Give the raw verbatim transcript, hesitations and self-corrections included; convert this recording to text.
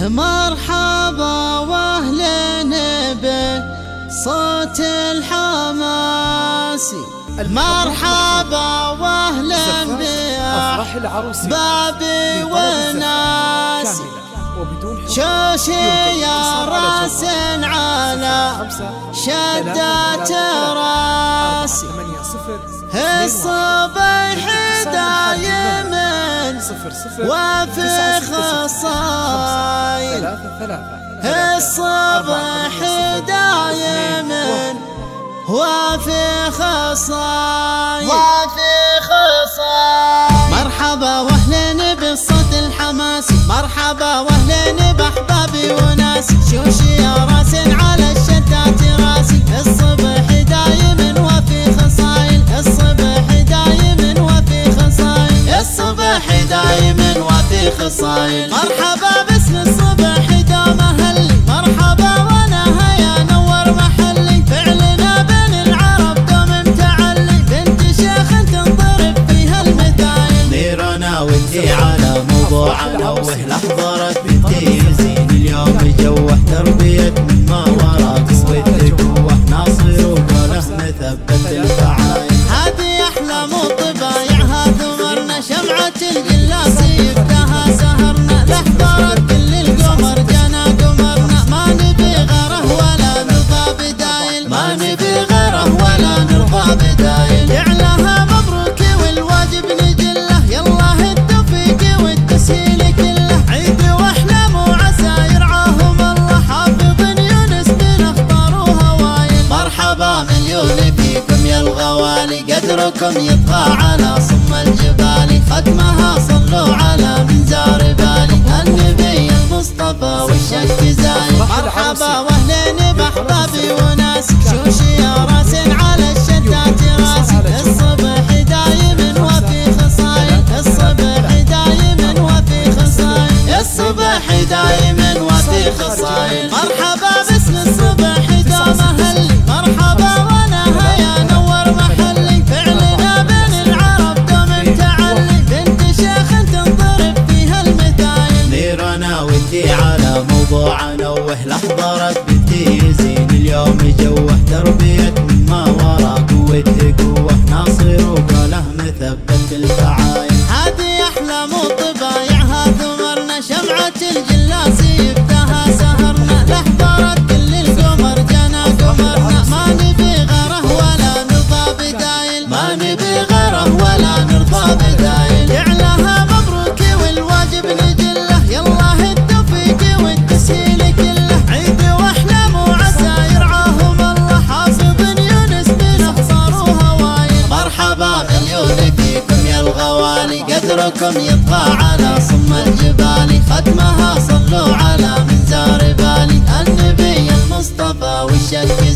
مرحبا واهلا بصوت الحماسي، مرحبا واهلا بأحبابي وناسي، شوشي يا راس على شدة راسي، الصبيح دايما وفي خصايل، الصبيح دايما وفي خصايل وفي خصايل. مرحبا واهلا بالصوت الحماسي، مرحبا واهلا بأحبابي وناسي، شوشي يا راس على الشتات راسي، الصبح دايما وفي خصايل، الصبح دايما وفي خصايل، الصبح دايما وفي خصايل. مرحبا باسم الصبح دوم أهلي، مرحبا وانا هيا نور محلي، فعلنا بين العرب دوم متعلي، بنت شيخ تنضرب فيها المثايل، نيرنا وانتي على موضوع نوه، لحضرت بنتي زين اليوم جوه، تربية من ما وراك صويت قوه، ناصر وقاله مثبت الفعايل، هذه أحلام وطبايعها ثمرنا، شمعة القلاس يفتها سهرنا، لحضرت كل القمر جانا قمرنا، ما نبي غره ولا نرضى بدايل، ما نبي غره ولا نرضى بدايل، إعلاها مبروك والواجب نجله، يالله التوفيق والتسهيل كله، عيد واحلام وعسى يرعاهم الله، حافظ يونس بن اخطار وهوايل. مرحبا مليون فيكم يا الغوالي، قدركم يطغى على صم الجبال، ختمها صلوا على منزار بالي، النبي المصطفى والشك زايد. مرحبا واهلا بأحبابي وناسي، شوشي يا راس على الشتات راسي، الصبح دايما وفي خصايل، الصبح دايما وفي خصايل، الصبح دايما وفي خصايل. مرحبا باسم الصبح دوم أهلي، مرحبا وانا هيا نور محلي، فعلنا بين العرب دوم متعلي، بنت شيخ تنضرب فيها المثايل، نيرنا ودي على موضوع نوه، لحضرت بنتي زين اليوم جوه، تربية من ما وراك وجه قوه، ناصر وقاله مثبت الفعايل، هذه أحلام وطبايعها ثمرنا، شمعة الجلاس يفتها سهرنا، لحضرت كل القمر جانا قمرنا، ما نبي غره ولا نرضى بدايل، ما نبي غره ولا نرضى بدايل، إعلاها مبروك والواجب نجله، يالله التوفيق والتسهيل كله، عيد واحلام وعسى يرعاهم الله، حافظ يونس بن اخطار وهوايل. مرحبا مليون فيكم يا الغوالي، قدركم يطغى على صم الجبال، ختمها صلوا على منزار بالي، النبي المصطفى والشك